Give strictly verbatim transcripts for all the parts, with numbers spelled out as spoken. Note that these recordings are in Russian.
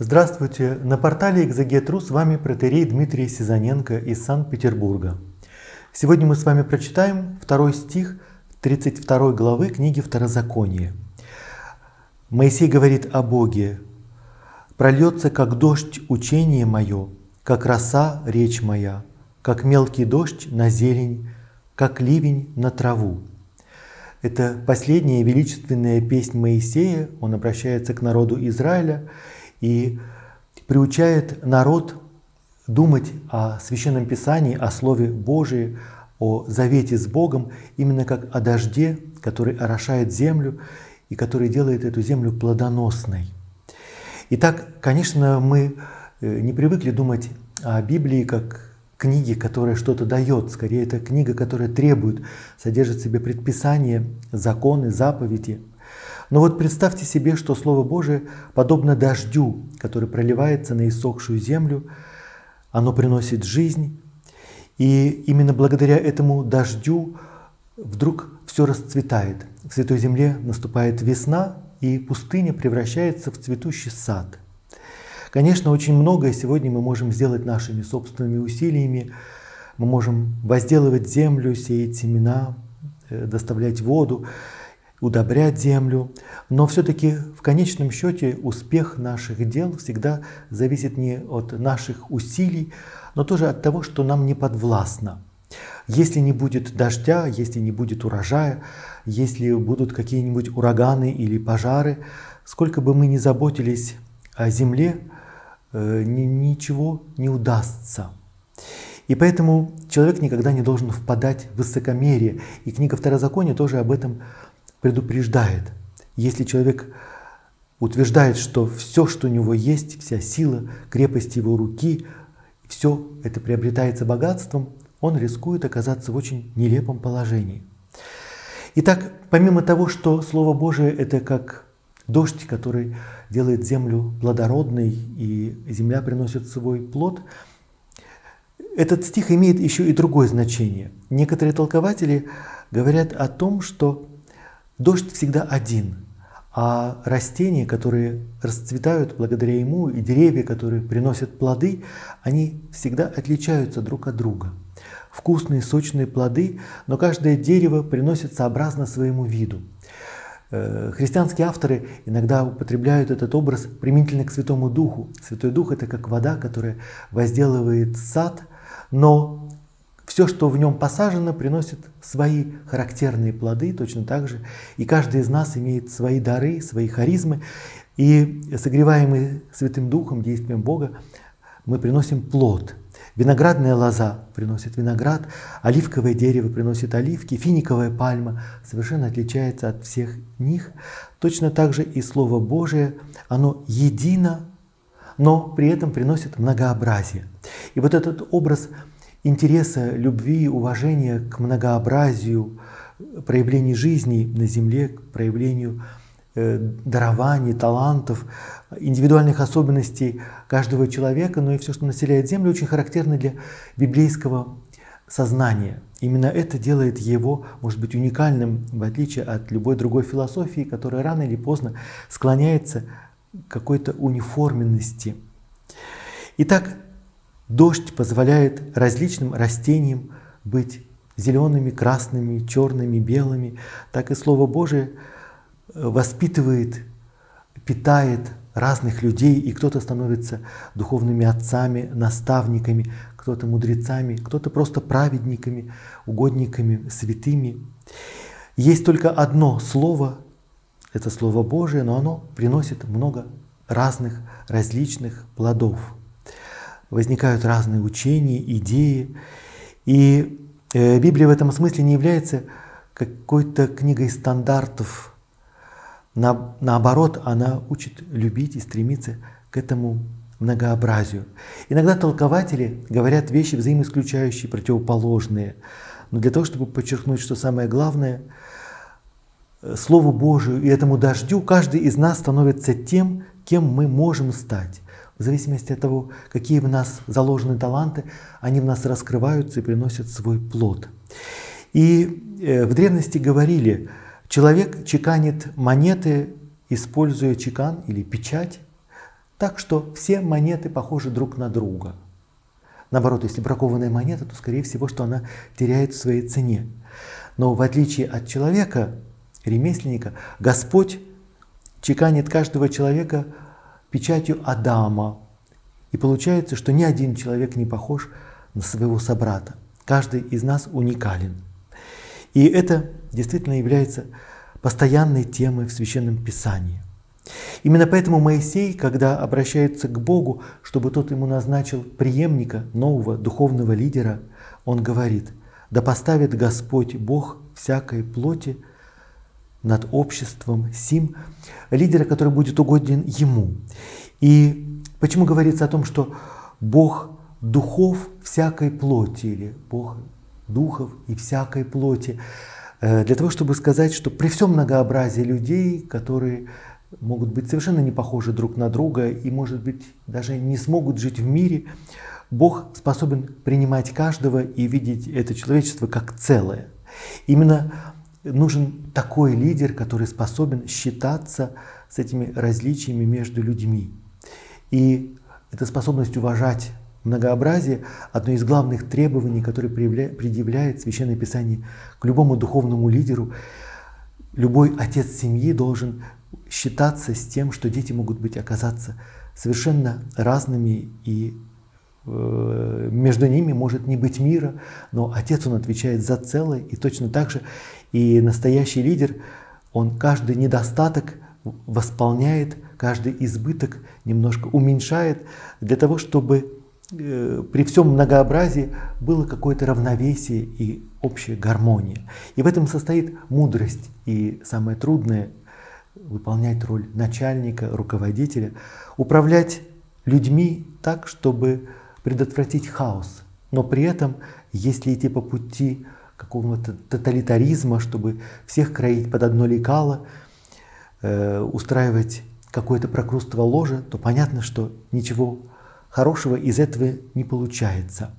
Здравствуйте! На портале Экзегет точка ру с вами протоиерей Дмитрий Сизоненко из Санкт-Петербурга. Сегодня мы с вами прочитаем второй стих тридцать второй главы книги Второзаконие. Моисей говорит о Боге: «Прольется, как дождь, учение мое, как роса, речь моя, как мелкий дождь на зелень, как ливень на траву». Это последняя величественная песнь Моисея, он обращается к народу Израиля и приучает народ думать о Священном Писании, о Слове Божьем, о завете с Богом, именно как о дожде, который орошает землю и который делает эту землю плодоносной. Итак, конечно, мы не привыкли думать о Библии как книге, которая что-то дает. Скорее, это книга, которая требует, содержит в себе предписания, законы, заповеди. Но вот представьте себе, что Слово Божие подобно дождю, который проливается на иссохшую землю, оно приносит жизнь. И именно благодаря этому дождю вдруг все расцветает. В Святой Земле наступает весна, и пустыня превращается в цветущий сад. Конечно, очень многое сегодня мы можем сделать нашими собственными усилиями. Мы можем возделывать землю, сеять семена, доставлять воду, удобрять землю. Но все-таки в конечном счете успех наших дел всегда зависит не от наших усилий, но тоже от того, что нам не подвластно. Если не будет дождя, если не будет урожая, если будут какие-нибудь ураганы или пожары, сколько бы мы ни заботились о земле, э, ничего не удастся. И поэтому человек никогда не должен впадать в высокомерие. И книга Второзакония тоже об этом предупреждает. Если человек утверждает, что все, что у него есть, вся сила, крепость его руки, все это приобретается богатством, он рискует оказаться в очень нелепом положении. Итак, помимо того, что Слово Божие — это как дождь, который делает землю плодородной, и земля приносит свой плод, этот стих имеет еще и другое значение. Некоторые толкователи говорят о том, что дождь всегда один, а растения, которые расцветают благодаря ему, и деревья, которые приносят плоды, они всегда отличаются друг от друга. Вкусные, сочные плоды, но каждое дерево приносит сообразно своему виду. Христианские авторы иногда употребляют этот образ применительно к Святому Духу. Святой Дух — это как вода, которая возделывает сад, но все, что в нем посажено, приносит свои характерные плоды точно так же. И каждый из нас имеет свои дары, свои харизмы. И согреваемые Святым Духом, действием Бога, мы приносим плод. Виноградная лоза приносит виноград, оливковое дерево приносит оливки, финиковая пальма совершенно отличается от всех них. Точно так же и Слово Божие, оно едино, но при этом приносит многообразие. И вот этот образ интереса, любви, уважения к многообразию, проявлению жизни на земле, к проявлению дарований, талантов, индивидуальных особенностей каждого человека, но и все, что населяет землю, очень характерно для библейского сознания. Именно это делает его, может быть, уникальным, в отличие от любой другой философии, которая рано или поздно склоняется к какой-то униформенности. Итак, дождь позволяет различным растениям быть зелеными, красными, черными, белыми. Так и Слово Божие воспитывает, питает разных людей, и кто-то становится духовными отцами, наставниками, кто-то мудрецами, кто-то просто праведниками, угодниками, святыми. Есть только одно слово, это Слово Божие, но оно приносит много разных, различных плодов. Возникают разные учения, идеи, и Библия в этом смысле не является какой-то книгой стандартов. На, наоборот, она учит любить и стремиться к этому многообразию. Иногда толкователи говорят вещи взаимоисключающие, противоположные. Но для того, чтобы подчеркнуть, что самое главное, Слову Божию и этому дождю каждый из нас становится тем, кем мы можем стать. В зависимости от того, какие в нас заложены таланты, они в нас раскрываются и приносят свой плод. И э, в древности говорили: человек чеканит монеты, используя чекан или печать, Так что все монеты похожи друг на друга. Наоборот, если бракованная монета, то, скорее всего, что она теряет в своей цене. Но в отличие от человека, ремесленника, Господь чеканит каждого человека печатью Адама. И получается, что ни один человек не похож на своего собрата. Каждый из нас уникален. И это действительно является постоянной темой в Священном Писании. Именно поэтому Моисей, когда обращается к Богу, чтобы тот ему назначил преемника, нового духовного лидера, он говорит: «Да поставит Господь Бог всякой плоти над обществом сим», лидера, который будет угоден ему. И почему говорится о том, что Бог духов всякой плоти, или Бог духов и всякой плоти? Для того, чтобы сказать, что при всем многообразии людей, которые могут быть совершенно не похожи друг на друга и, может быть, даже не смогут жить в мире, Бог способен принимать каждого и видеть это человечество как целое. Именно нужен такой лидер, который способен считаться с этими различиями между людьми. И эта способность уважать многообразие – одно из главных требований, которое предъявляет Священное Писание к любому духовному лидеру. Любой отец семьи должен считаться с тем, что дети могут быть, оказаться совершенно разными, и э, между ними может не быть мира, но отец, он отвечает за целое, и точно так же и настоящий лидер, он каждый недостаток восполняет, каждый избыток немножко уменьшает, для того, чтобы э, при всем многообразии было какое-то равновесие и общая гармония. И в этом состоит мудрость, и самое трудное – выполнять роль начальника, руководителя, управлять людьми так, чтобы предотвратить хаос. Но при этом, если идти по пути какого-то тоталитаризма, чтобы всех кроить под одно лекало, э, устраивать какое-то прокрустово ложе, то понятно, что ничего хорошего из этого не получается.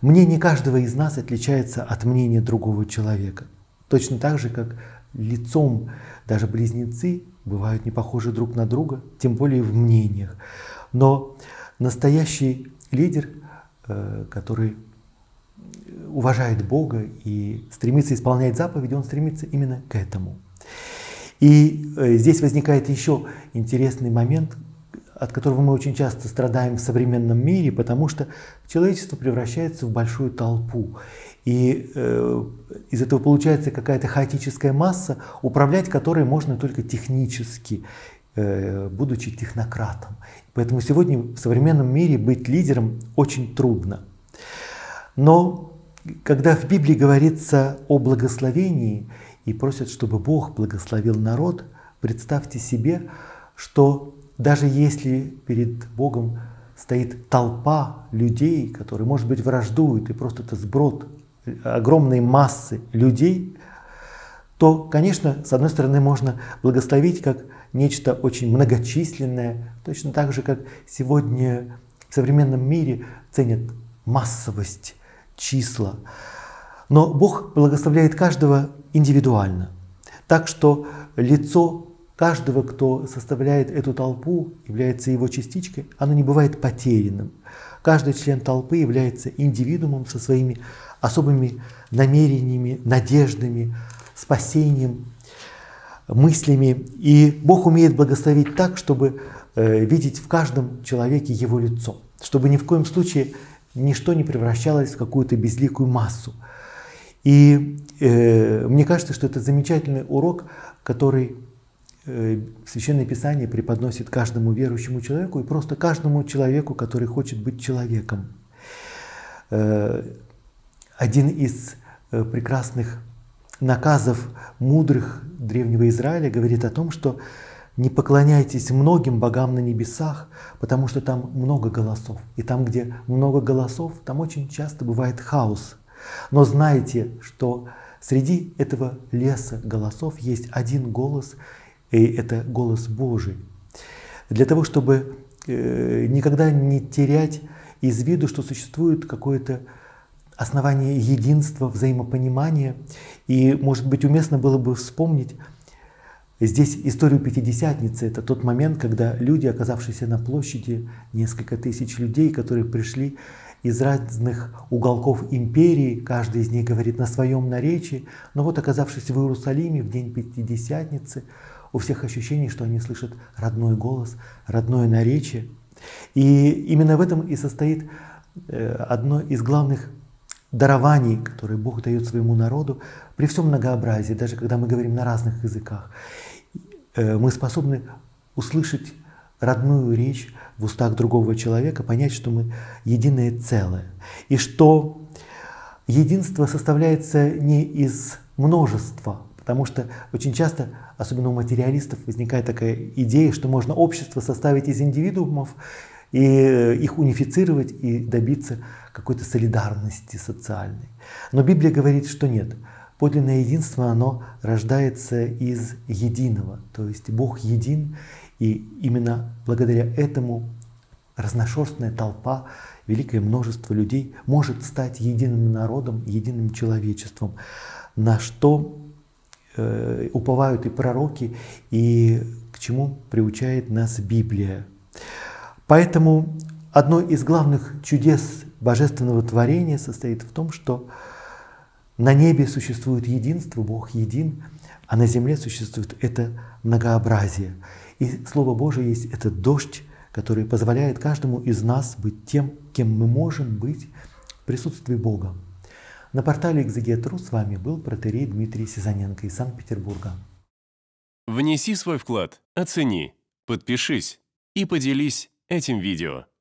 Мнение каждого из нас отличается от мнения другого человека. Точно так же, как лицом даже близнецы бывают не похожи друг на друга, тем более в мнениях. Но настоящий лидер, который уважает Бога и стремится исполнять заповеди, он стремится именно к этому. И здесь возникает еще интересный момент, от которого мы очень часто страдаем в современном мире, потому что человечество превращается в большую толпу. И э, из этого получается какая-то хаотическая масса, управлять которой можно только технически, э, будучи технократом. Поэтому сегодня в современном мире быть лидером очень трудно. Но когда в Библии говорится о благословении и просят, чтобы Бог благословил народ, представьте себе, что даже если перед Богом стоит толпа людей, которые, может быть, враждуют, и просто это сброд огромной массы людей, то, конечно, с одной стороны, можно благословить как нечто очень многочисленное, точно так же, как сегодня в современном мире ценят массовость, числа. Но Бог благословляет каждого индивидуально, так что лицо каждого, кто составляет эту толпу, является его частичкой, оно не бывает потерянным. Каждый член толпы является индивидуумом со своими особыми намерениями, надеждами, спасением, мыслями. И Бог умеет благословить так, чтобы э, видеть в каждом человеке его лицо, чтобы ни в коем случае ничто не превращалось в какую-то безликую массу. И э, мне кажется, что это замечательный урок, который Священное Писание преподносит каждому верующему человеку и просто каждому человеку, который хочет быть человеком. Один из прекрасных наказов мудрых древнего Израиля говорит о том, что не поклоняйтесь многим богам на небесах, потому что там много голосов. И там, где много голосов, там очень часто бывает хаос. Но знайте, что среди этого леса голосов есть один голос, и это голос Божий. Для того, чтобы э, никогда не терять из виду, что существует какое-то основание единства, взаимопонимания. И, может быть, уместно было бы вспомнить Здесь историю Пятидесятницы — это тот момент, когда люди, оказавшиеся на площади, несколько тысяч людей, которые пришли из разных уголков империи, каждый из них говорит на своем наречии, но вот, оказавшись в Иерусалиме в день Пятидесятницы, у всех ощущение, что они слышат родной голос, родное наречие. И именно в этом и состоит одно из главных дарований, которые Бог дает своему народу при всем многообразии, даже когда мы говорим на разных языках. Мы способны услышать родную речь в устах другого человека, понять, что мы единое целое. И что единство составляется не из множества, потому что очень часто, особенно у материалистов, возникает такая идея, что можно общество составить из индивидуумов и их унифицировать и добиться какой-то солидарности социальной. Но Библия говорит, что нет. Подлинное единство, оно рождается из единого, то есть Бог един, и именно благодаря этому разношерстная толпа, великое множество людей может стать единым народом, единым человечеством, на что э, уповают и пророки, и к чему приучает нас Библия. Поэтому одно из главных чудес божественного творения состоит в том, что на небе существует единство, Бог един, а на земле существует это многообразие. И Слово Божие есть этот дождь, который позволяет каждому из нас быть тем, кем мы можем быть в присутствии Бога. На портале Экзегет точка ру с вами был протоиерей Дмитрий Сизоненко из Санкт-Петербурга. Внеси свой вклад, оцени, подпишись и поделись этим видео.